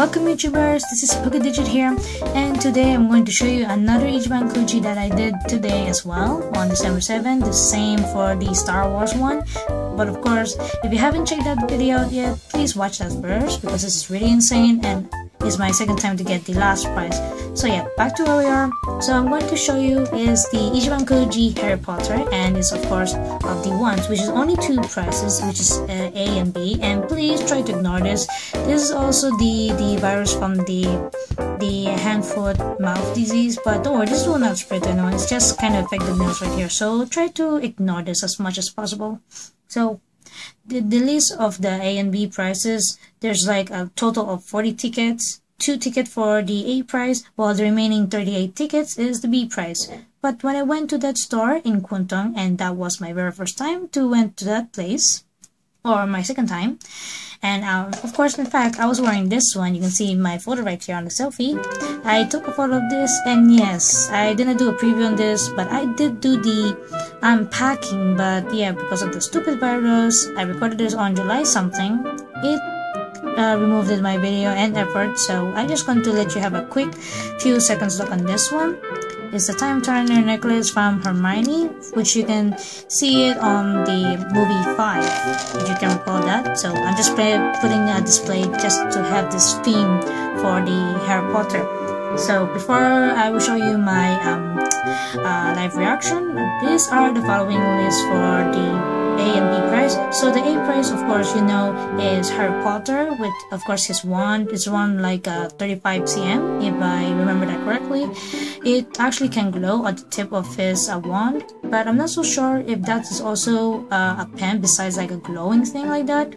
Welcome YouTubers, this is Pokedigit here, and today I'm going to show you another Ichiban Kuji that I did today as well on December 7th, the same for the Star Wars one. But of course, if you haven't checked that video out yet, please watch that first because this is really insane and it's my second time to get the last prize. So yeah, back to where we are. So I'm going to show you is the Ichiban Kuji Harry Potter, and it's of course of the ones, which is only two prizes, which is A and B. And please try to ignore this. This is also the virus from the hand, foot, mouth disease, but don't worry, this will not spread to anyone. It's just kind of affect the nails right here. So try to ignore this as much as possible. So the list of the A and B prizes, there's like a total of 40 tickets, 2 tickets for the A prize, while the remaining 38 tickets is the B prize. But when I went to that store in Kuntung, and that was my very first time to went to that place, or my second time, and of course, in fact, I was wearing this one. You can see my photo right here on the selfie. I took a photo of this, and yes, I didn't do a preview on this, but I did do the unpacking. But yeah, because of the stupid virus, I recorded this on July something. It removed my video and effort, so I just want to let you have a quick few seconds look on this one. It's the Time Turner necklace from Hermione, which you can see it on the movie 5, if you can recall that. So I'm just putting a display just to have this theme for the Harry Potter. So before I will show you my live reaction, these are the following lists for the A and B prize. So the A prize, of course, you know, is Harry Potter with, of course, his wand. It's wand like 35 cm, if I remember that correctly. It actually can glow at the tip of his wand, but I'm not so sure if that is also a pen besides like a glowing thing like that.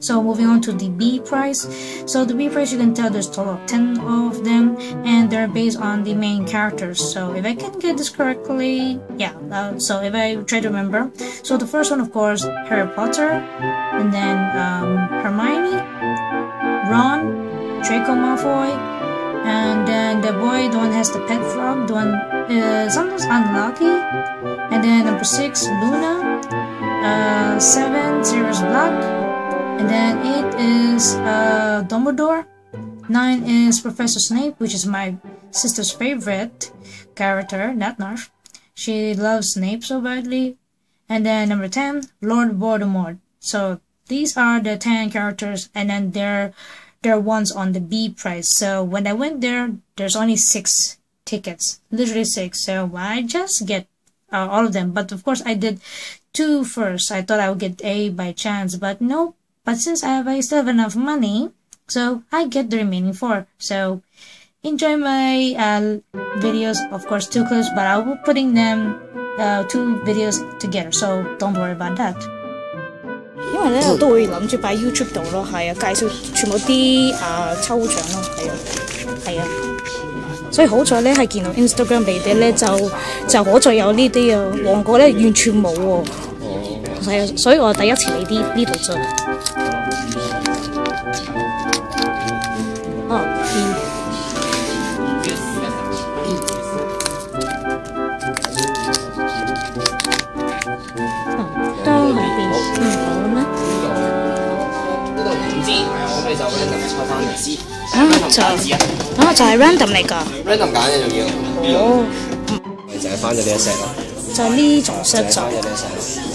So moving on to the B prize. So the B prize, you can tell there's a total of 10 of them, and they're based on the main characters. So if I can get this correctly, yeah, so if I try to remember. So the first one, of course, Harry Potter, and then Hermione, Ron, Draco Malfoy, and then the boy, the one has the pet frog, the one sometimes unlucky, and then number 6, Luna, 7, Sirius Black, and then 8 is Dumbledore, 9 is Professor Snape, which is my sister's favorite character, that Narf. She loves Snape so badly. And then number 10, Lord Voldemort. So these are the 10 characters, and then they're ones on the B prize. So when I went there's only 6 tickets, literally 6. So I just get all of them. But of course I did 2 first. I thought I would get A by chance, but nope. But since I still have enough money, so I get the remaining 4. So enjoy my videos, of course 2 clips, but I will be putting them 2 videos together, so don't worry about that. 因為咧，我都會諗住擺 YouTube 度咯，係啊，介紹全部啲抽獎咯，係啊，係啊，所以好在咧係見到 Instagram 俾啲咧就可再有呢啲啊，旺角咧完全冇喎。 係啊，所以我第一次嚟呢度啫。哦，都係變唔到啦咩？呢度唔知，係我咪就 random 抽翻嚟知。就係 random 嚟㗎。random 揀嘅仲要。哦。咪就係翻咗呢一 set 咯。就呢種 set 就。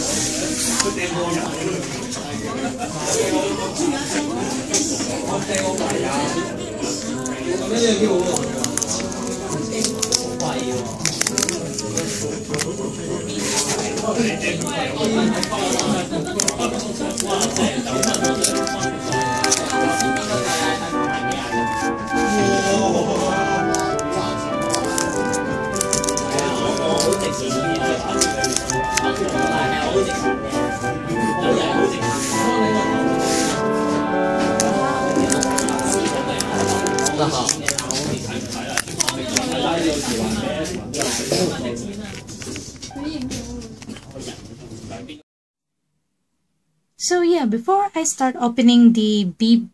So yeah, before I start opening the B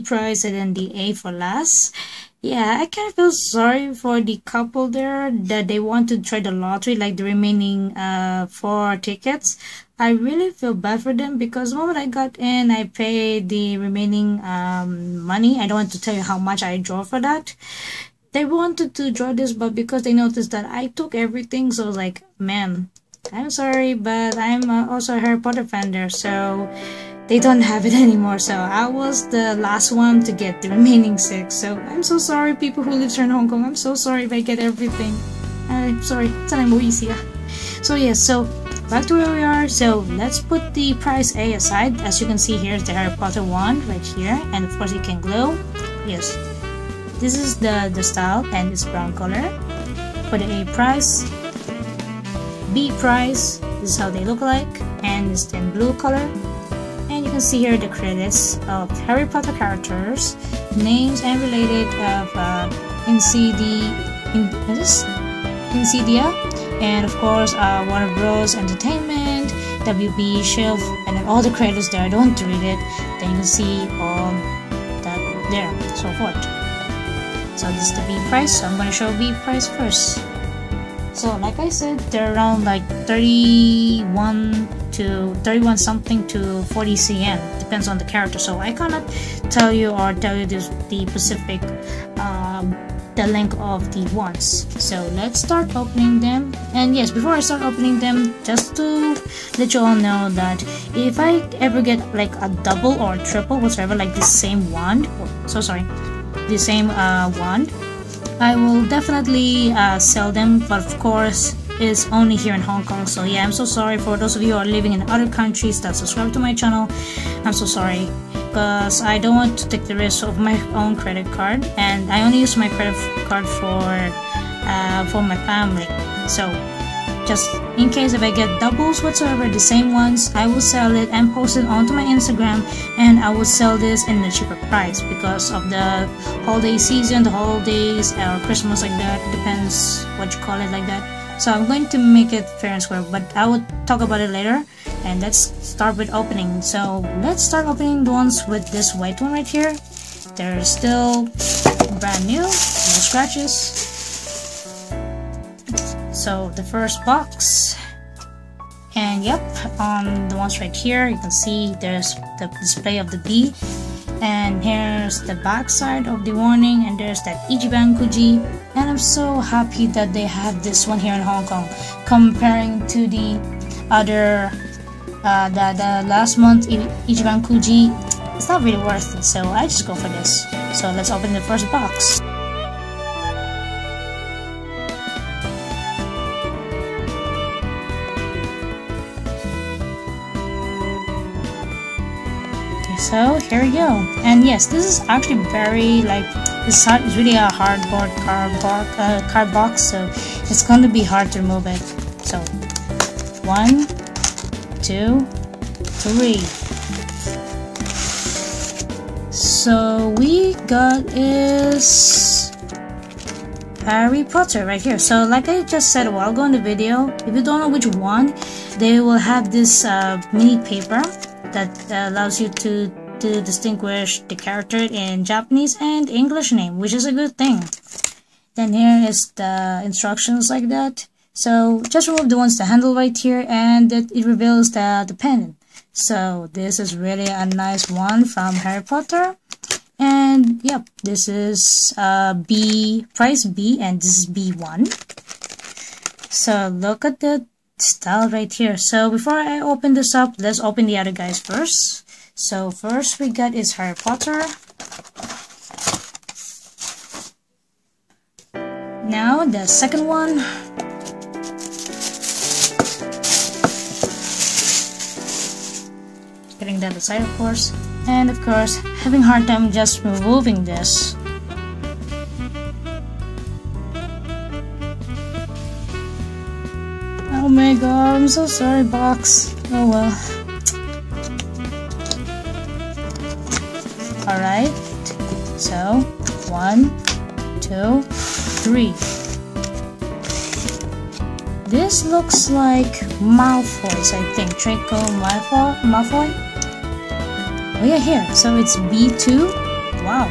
prize and then the A for last, yeah, I kind of feel sorry for the couple there that they want to try the lottery, like the remaining 4 tickets. I really feel bad for them because the moment I got in, I paid the remaining money. I don't want to tell you how much I draw for that. They wanted to draw this, but because they noticed that I took everything, so I was like, man, I'm sorry, but I'm also a Harry Potter fan there, so they don't have it anymore. So I was the last one to get the remaining 6. So I'm so sorry, people who live here in Hong Kong. I'm so sorry if I get everything. I'm sorry. So yes, so back to where we are. So let's put the price A aside. As you can see, here's the Harry Potter wand right here, and of course it can glow. Yes, this is the style and it's brown color. For the A price, B price, this is how they look like, and it's in blue color. And you can see here the credits of Harry Potter characters, names and related of Insidia, and of course Warner Bros. Entertainment, WB, Shelf, and then all the credits there. I don't want to read it. Then you can see all that there, so forth. So this is the B price, so I'm going to show B price first. So like I said, they're around like 31 something to 40 cm, depends on the character. So I cannot tell you or this the specific the length of the wands. So let's start opening them. And yes, before I start opening them, just to let you all know that if I ever get like a double or a triple, whatsoever, like the same wand, the same wand, I will definitely sell them, but of course it's only here in Hong Kong. So yeah, I'm so sorry for those of you who are living in other countries that subscribe to my channel. I'm so sorry because I don't want to take the risk of my own credit card, and I only use my credit card for my family. So just in case if I get doubles whatsoever, the same ones, I will sell it and post it onto my Instagram, and I will sell this in a cheaper price because of the holiday season, the holidays or Christmas like that, depends what you call it like that. So I'm going to make it fair and square, but I will talk about it later. And let's start with opening. So let's start opening the ones with this white one right here. They're still brand new, no scratches. So the first box, and yep, on the ones right here you can see there's the display of the bee, and here's the back side of the warning, and there's that Ichiban Kuji. And I'm so happy that they have this one here in Hong Kong comparing to the other the last month Ichiban Kuji. It's not really worth it, so I just go for this. So let's open the first box. So here we go. And yes, this is actually very like, it's hard, it's really a hardboard card box, so it's going to be hard to remove it. So 1, 2, 3. So we got is Harry Potter right here. So like I just said a while ago in the video, if you don't know which one, they will have this mini paper that allows you to distinguish the character in Japanese and English name, which is a good thing. Then here is the instructions like that. So just remove the ones that handle right here, and it reveals the pendant. So this is really a nice one from Harry Potter. And yep, this is B, price B, and this is B1. So look at the style right here. So before I open this up, let's open the other guys first. So first we got is Harry Potter. Now the second one. Getting that aside, of course. And of course, having a hard time just removing this. Oh my god, I'm so sorry, box. Oh well. Alright, so 1, 2, 3. This looks like Malfoy's, I think. Draco Malfoy? Oh yeah, here. So it's B2. Wow.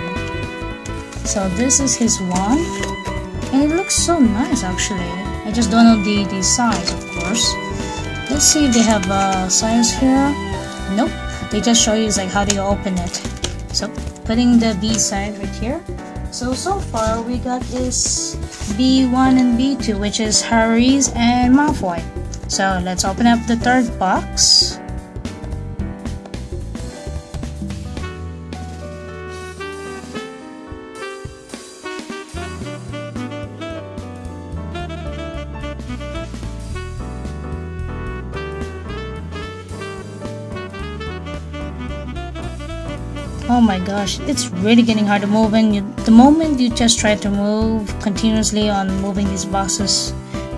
So this is his wand. And it looks so nice, actually. I just don't know the size, of course. Let's see if they have a science fair. Nope. They just show you like how do you open it. So putting the B side right here. So far we got this B1 and B2, which is Harry's and Malfoy. So let's open up the third box. Oh my gosh, it's really getting hard to move, and the moment you just try to move continuously on moving these boxes,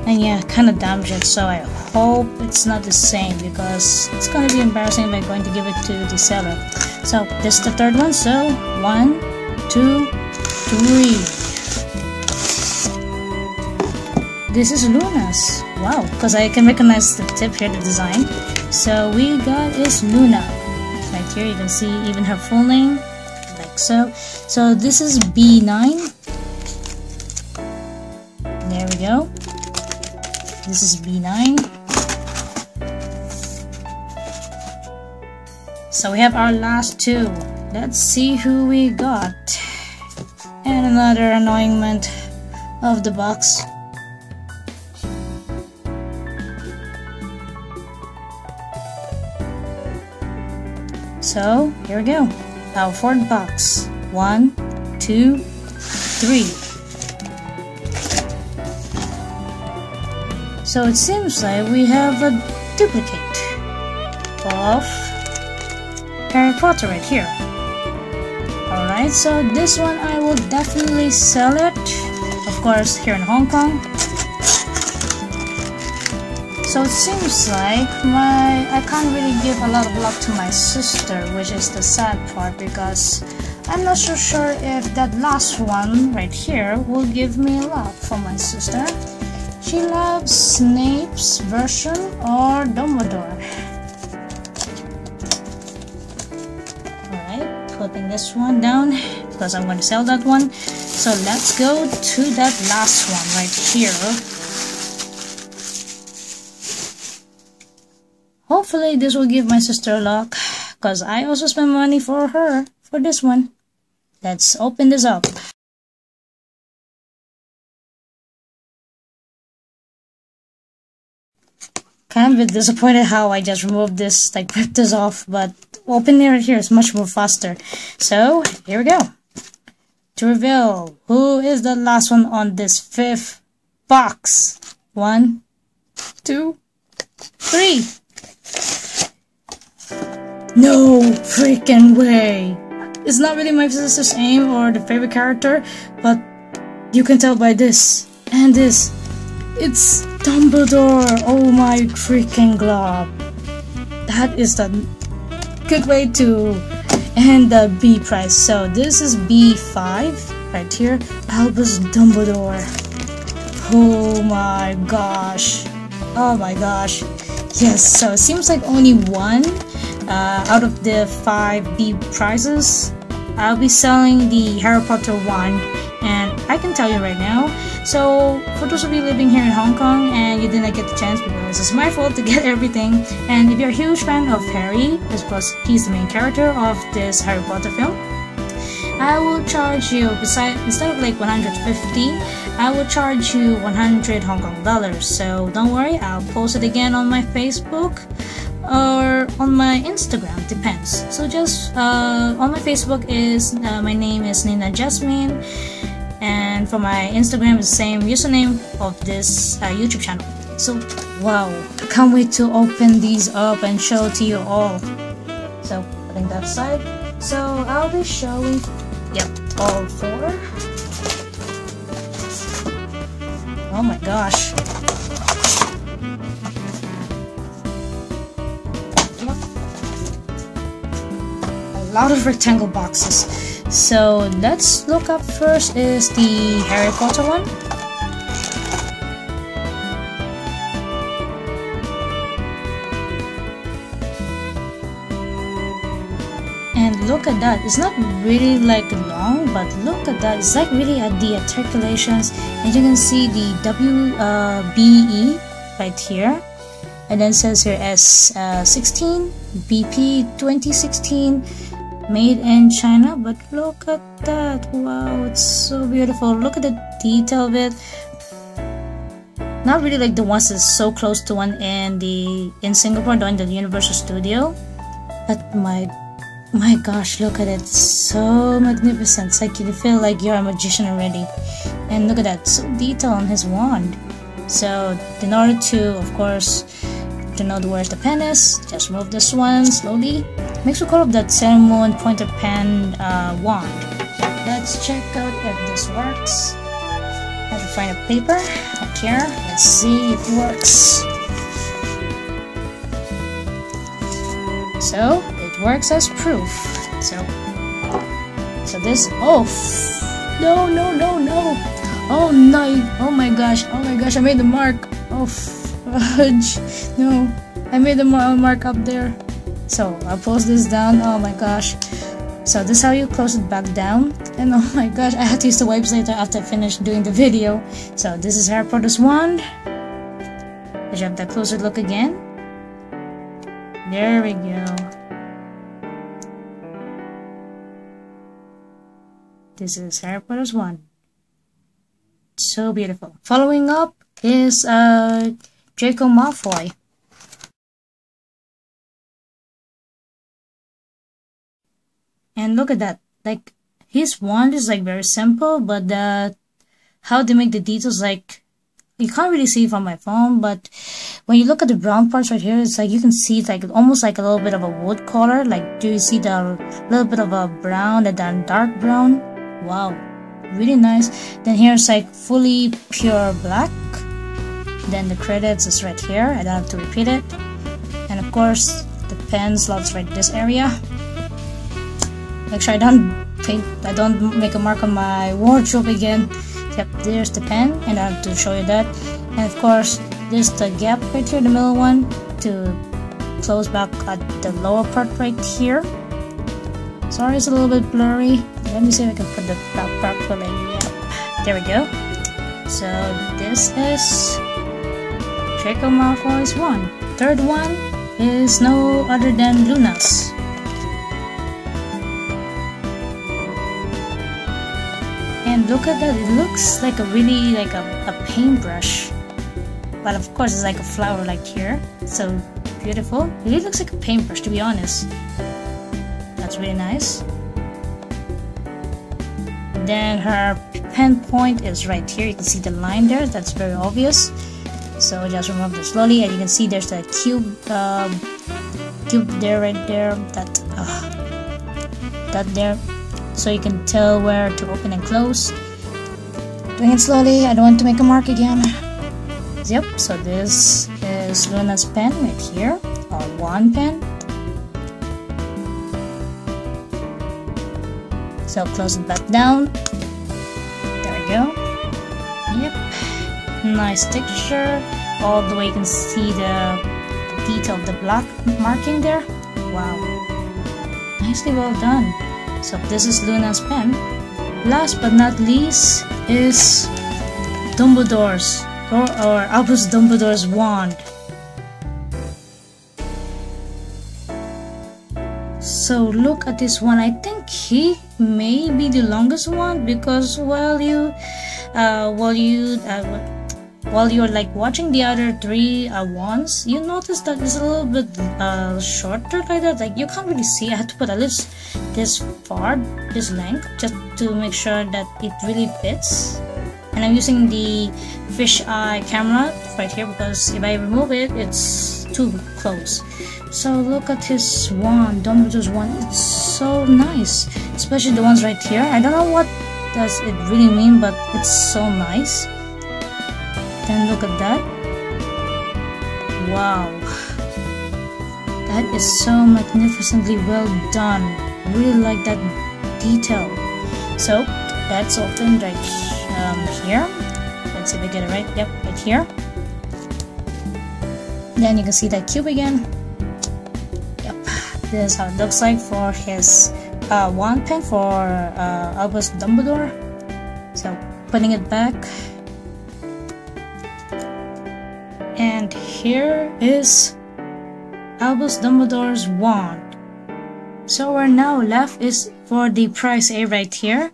and yeah, kind of damage it. So I hope it's not the same, because it's going to be embarrassing if I'm going to give it to the seller. So this is the third one, so 1, 2, 3. This is Luna's. Wow, because I can recognize the tip here, the design. So we got is Luna. Right here you can see even her full name, like so. So this is B9. There we go. This is B9. So we have our last two. Let's see who we got. And another annoyment of the box. So here we go, our fourth box, 1, 2, 3. So it seems like we have a duplicate of Harry Potter right here. Alright, so this one I will definitely sell it, of course here in Hong Kong. So it seems like I can't really give a lot of love to my sister, which is the sad part, because I'm not so sure if that last one right here will give me love for my sister. She loves Snape's version or Dumbledore. Alright, flipping this one down because I'm going to sell that one. So let's go to that last one right here. Hopefully this will give my sister luck, because I also spent money for her for this one. Let's open this up. Kind of disappointed how I just removed this, like ripped this off, but opening it right here is much more faster. So here we go. To reveal who is the last one on this fifth box. 1, 2, 3. No freaking way! It's not really my sister's aim or the favorite character, but you can tell by this and this. It's Dumbledore! Oh my freaking glob! That is the good way to end the B prize. So this is B5 right here, Albus Dumbledore. Oh my gosh! Oh my gosh! Yes, so it seems like only one out of the 5 B prizes. I'll be selling the Harry Potter one, and I can tell you right now. So for those of you living here in Hong Kong and you didn't get the chance, because it's my fault to get everything, and if you're a huge fan of Harry, because he's the main character of this Harry Potter film, I will charge you, instead of like 150, I will charge you 100 Hong Kong dollars. So don't worry, I'll post it again on my Facebook or on my Instagram, depends. So just on my Facebook is my name is Nina Jasmine, and for my Instagram is the same username of this YouTube channel. So wow, I can't wait to open these up and show to you all. So putting that aside, so I'll be showing. Yep, all 4. Oh my gosh. A lot of rectangle boxes. So let's look up first is the Harry Potter one. Look at that, it's not really like long, but look at that, it's like really at the articulations, and you can see the W B E right here, and then says here S16, BP 2016, made in China. But look at that, wow, it's so beautiful. Look at the detail of it. Not really like the ones that's so close to one in Singapore, the one in the Universal Studio, but my gosh, look at it, it's so magnificent. It's like you feel like you're a magician already. And look at that, so detail on his wand. So in order to, of course, to know where the pen is, just move this one slowly. Makes me call up that Sailor Moon pointer pen wand. Let's check out if this works. I have to find a paper up here. Let's see if it works. So it works as proof. So this, oh no. Oh no, oh my gosh, I made the mark. Oh fudge, no, I made the mark up there. So I'll close this down, oh my gosh. So this is how you close it back down. And oh my gosh, I had to use the wipes later after I finished doing the video. So this is Harry Potter's wand. Let's have that closer look again. There we go. This is Harry Potter's wand. So beautiful. Following up is Draco Malfoy. And look at that, like his wand is like very simple, but how they make the details, like you can't really see it from my phone, but when you look at the brown parts right here, it's like you can see it's like almost like a little bit of a wood color. Like do you see the little bit of a brown and then dark brown? Wow, really nice. Then here's like fully pure black. Then the credits is right here, I don't have to repeat it. And of course the pen slots right this area. Make sure I don't make a mark on my wardrobe again. Yep, there's the pen, and I have to show you that. And of course there's the gap right here, the middle one, to close back at the lower part right here. Sorry, it's a little bit blurry. Let me see if I can put the back properly. Yep, there we go. So this is Draco Malfoy's one. Third one is no other than Luna's. And look at that, it looks like a really like a paintbrush, but of course it's like a flower like here. So beautiful, it really looks like a paintbrush, to be honest. That's really nice. Then her pen point is right here, you can see the line there, that's very obvious. So just remove this slowly, and you can see there's the cube there, right there, that there. So you can tell where to open and close. Doing it slowly, I don't want to make a mark again. Yep, so this is Luna's pen right here, or wand pen. So close it back down. There we go. Yep, nice texture. All the way you can see the detail of the black marking there. Wow, nicely well done. So this is Luna's pen. Last but not least is Dumbledore's, or Albus Dumbledore's wand. So look at this one. I think he may be the longest one, because while you're like watching the other three wands, you notice that it's a little bit shorter like that. Like you can't really see. I had to put at least this far, this length, just to make sure that it really fits. And I'm using the fisheye camera right here, because if I remove it, it's too close. So look at his wand, Dumbledore's wand. It's so nice, especially the ones right here. I don't know what does it really mean, but it's so nice. Then look at that. Wow, that is so magnificently well done. I really like that detail. So that's open right here. Let's see if I get it right. Yep, right here. Then you can see that cube again. Yep, this is how it looks like for his wand pen for Albus Dumbledore. So putting it back. And here is Albus Dumbledore's wand. So we're now left is for the prize A right here.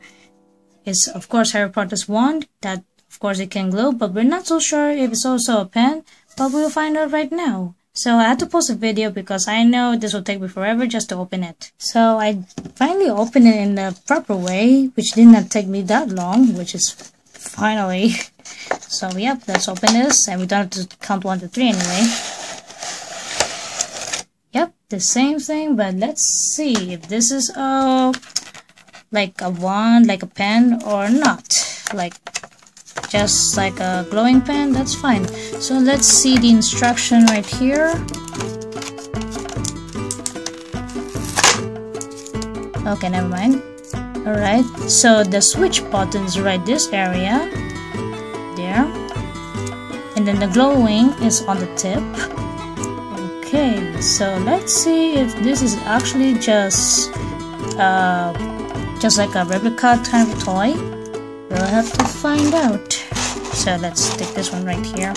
It's of course Harry Potter's wand, that of course it can glow, but we're not so sure if it's also a pen, but we'll find out right now. So I had to post a video because I know this will take me forever just to open it. So I finally opened it in the proper way, which did not take me that long, which is finally. So yep, let's open this, and we don't have to count 1, 2, 3 anyway. Yep, the same thing, but let's see if this is like a wand, like a pen, or not. Like just like a glowing pen, that's fine. So let's see the instruction right here. Okay, never mind. Alright, so the switch buttons right this area. There. And then the glowing is on the tip. Okay, so let's see if this is actually just like a replica kind of toy. We'll have to find out. So let's take this one right here.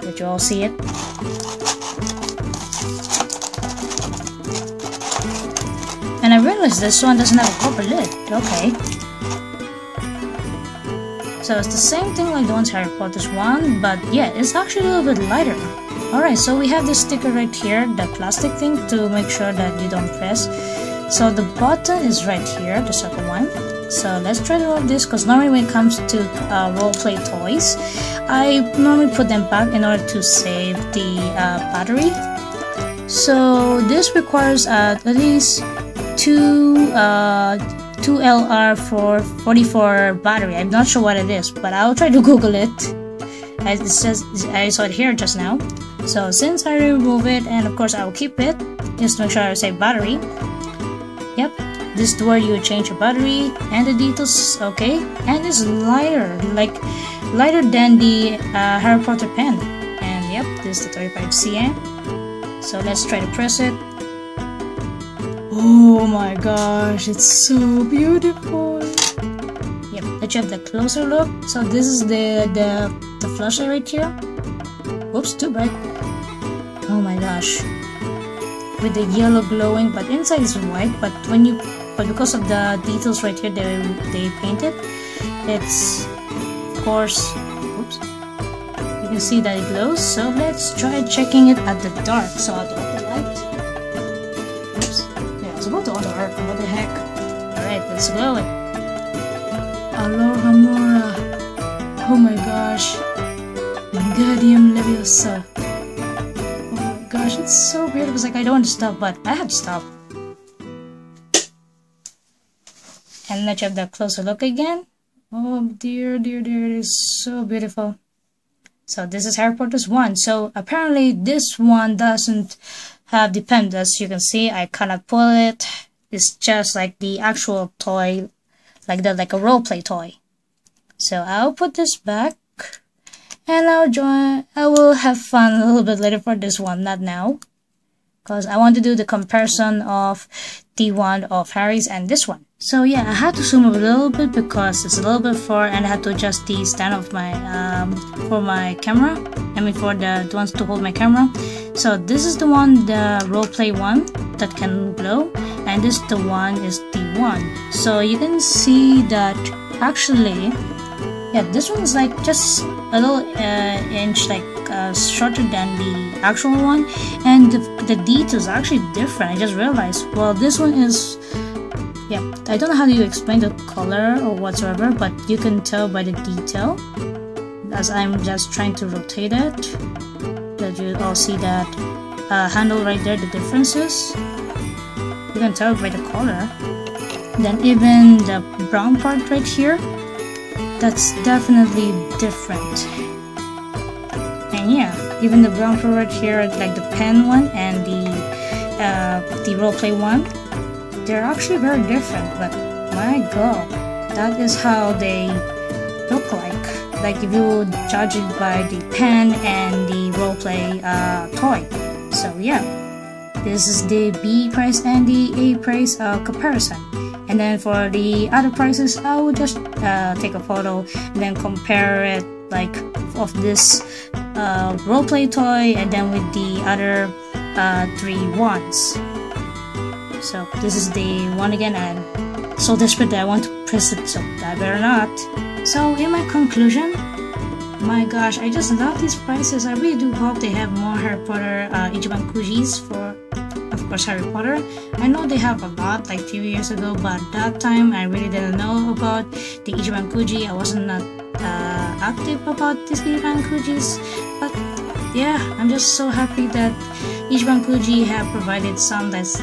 Did you all see it? And I realized this one doesn't have a proper lid. Okay. So it's the same thing like the ones Harry Potter's wand, but yeah, it's actually a little bit lighter. Alright, so we have this sticker right here, the plastic thing to make sure that you don't press. So the button is right here, the second one. So let's try to roll this, because normally when it comes to roleplay toys, I normally put them back in order to save the battery. So this requires at least two LR for 44 battery. I'm not sure what it is, but I'll try to Google it. As it says, I saw it here just now. So since I remove it, and of course I will keep it, just to make sure I save battery. Yep. This is where you change your battery and the details, okay? And it's lighter, like lighter than the Harry Potter pen. And yep, this is the 35 cm. So let's try to press it. Oh my gosh, it's so beautiful. Yep, let's have the closer look. So this is the flusher right here. Whoops, too bright. Oh my gosh. With the yellow glowing, but inside is white, but when you because of the details right here they painted, it's of course, oops, you can see that it glows. So let's try checking it at the dark. So I'll open the light. Oops, yeah, it's about to auto arc. What the heck? Alright, let's glow it. Aloha Mora. Oh my gosh. Wingardium Leviosa. Oh my gosh, it's so weird. It was like I don't want to stop, but I had to stop. And let's have that closer look again. Oh dear, dear, dear, it is so beautiful. So this is Harry Potter's wand. So apparently this one doesn't have the pen. As you can see, I cannot pull it. It's just like the actual toy, like that, like a roleplay toy. So I'll put this back, and I'll join. I will have fun a little bit later for this one, not now, because I want to do the comparison of the wand of Harry's and this one. So yeah, I had to zoom up a little bit because it's a little bit far, and I had to adjust the stand of my for my camera. I mean for the ones to hold my camera. So this is the one, the roleplay one that can glow, and this the one is the one. So you can see that actually, yeah, this one is like just a little inch like shorter than the actual one, and the details are actually different. I just realized. Well, this one is. Yeah, I don't know how you explain the color or whatsoever, but you can tell by the detail. As I'm just trying to rotate it, that you all see that handle right there, the differences. You can tell by the color. Then even the brown part right here, that's definitely different. And yeah, even the brown part right here, like the pen one and the roleplay one. They're actually very different, but my god, that is how they look like. Like if you judge it by the pen and the roleplay toy. So yeah, this is the B price and the A price comparison. And then for the other prices, I will just take a photo and then compare it like of this roleplay toy, and then with the other three wands. So this is the one again. I'm so desperate that I want to press it, so I better not. So in my conclusion, my gosh, I just love these prices. I really do hope they have more Harry Potter Ichiban Kujis for, of course, Harry Potter. I know they have a lot like a few years ago, but that time I really didn't know about the Ichiban Kuji. I wasn't active about these Ichiban Kujis, but yeah, I'm just so happy that Ichiban Kuji have provided some that's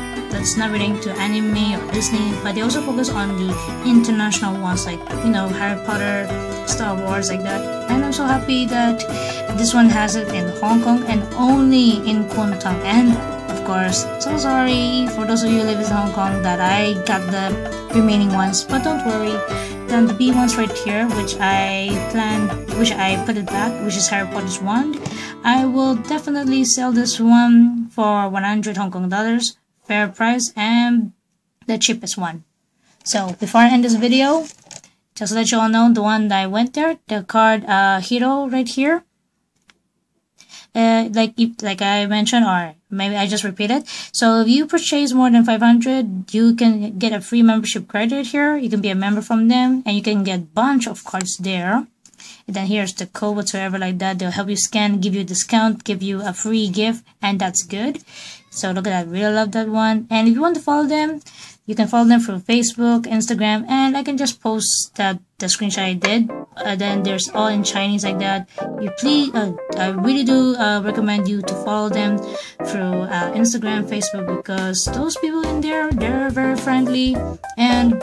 not relating to anime or Disney, but they also focus on the international ones, like, you know, Harry Potter, Star Wars, like that. And I'm so happy that this one has it in Hong Kong and only in Kuntung. And of course, so sorry for those of you who live in Hong Kong that I got the remaining ones, but don't worry. Then the B ones right here, which I put it back, which is Harry Potter's wand. I will definitely sell this one for 100 Hong Kong dollars. Fair price and the cheapest one. So before I end this video, just to let you all know, the one that I went there, the card hero right here, like I mentioned, or maybe I just repeated. So if you purchase more than 500, you can get a free membership card right here. You can be a member from them, and you can get bunch of cards there. And then here's the code whatsoever like that. They'll help you scan, give you a discount, give you a free gift, and that's good. So look at that, I really love that one. And if you want to follow them, you can follow them from Facebook, Instagram, and I can just post that the screenshot I did. Then there's all in Chinese like that. You please, I really do recommend you to follow them through Instagram, Facebook, because those people in there, they're very friendly. And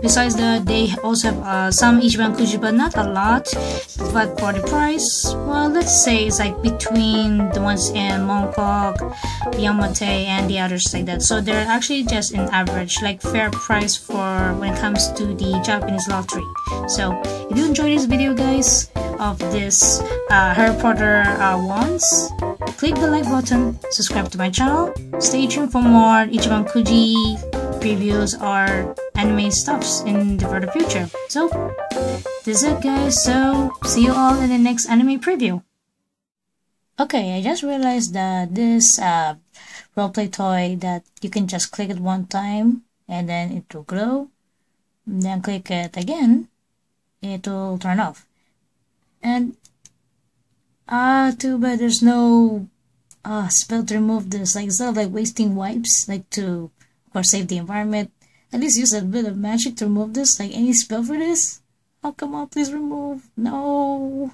besides that, they also have some Ichiban Kuji, but not a lot. But for the price, well, let's say it's like between the ones in Mongkok, Yamate, and the others like that. So they're actually just an average, like fair price for when it comes to the Japanese lottery. So if you enjoyed this video, guys, of this Harry Potter wands, click the like button, subscribe to my channel, stay tuned for more Ichiban Kuji previews or anime stuffs in the further future. So this is it, guys, so see you all in the next anime preview. Okay, I just realized that this roleplay toy that you can just click it one time and then it will glow, and then click it again, it will turn off. And too bad there's no spell to remove this, like instead of like wasting wipes, like to of course save the environment, at least use a bit of magic to remove this, like any spell for this. Oh, come on, please remove. No.